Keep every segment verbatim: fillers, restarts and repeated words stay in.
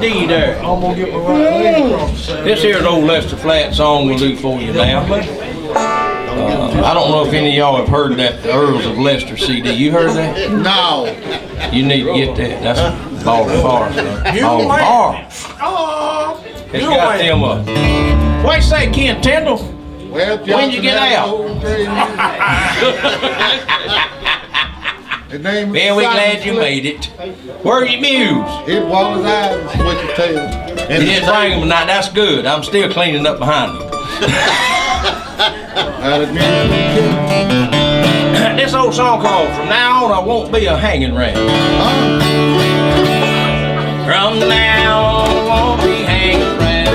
D there. I'm gonna get my right leg crossed. This here's old Lester Flatt song we do for you now. Uh, I don't know if any of y'all have heard that the Earls of Leicester C D. You heard that? No. You need to get that. That's Bald Far. Bald Far. Oh. It's got them up. What you say, Ken Tindall? Well, when'd you get out? Man, we're glad you made it. Where are your mules? It was I was what you tell. You didn't bring them tonight. That's good. I'm still cleaning up behind them. This old song called From Now On I Won't Be a Hanging Rat. Oh. From now on I won't be hanging rat.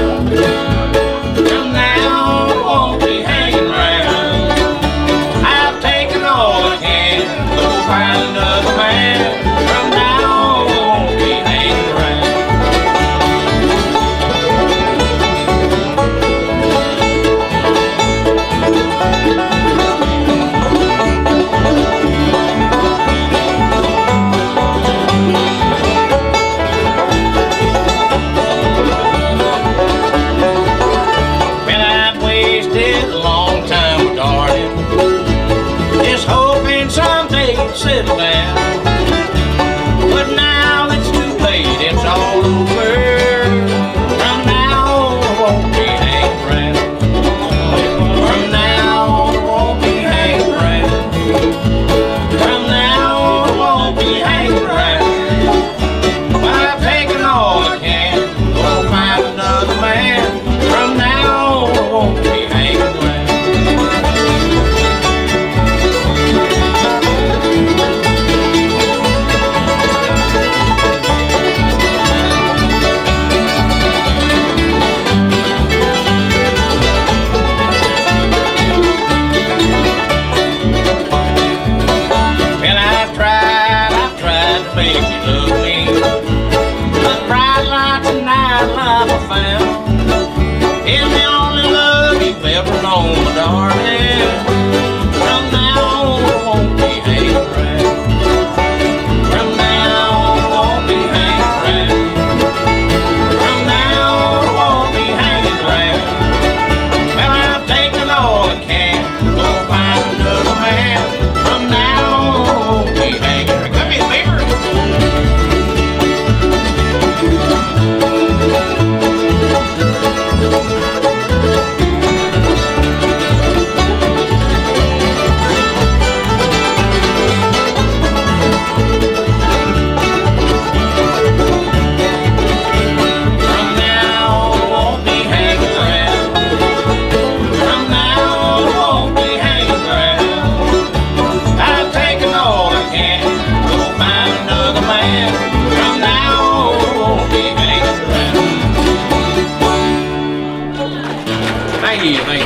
From now on I won't be hanging rat. I've taken all I can, go find another man. From now on I won't be hanging rat. Settle down, but now it's too late, it's all over. From now on I won't be hanging around. From now on I won't be hanging around. From now on I won't be hanging around. I've taken all I can, go find another man. From now on I won't be hanging around. Thank you.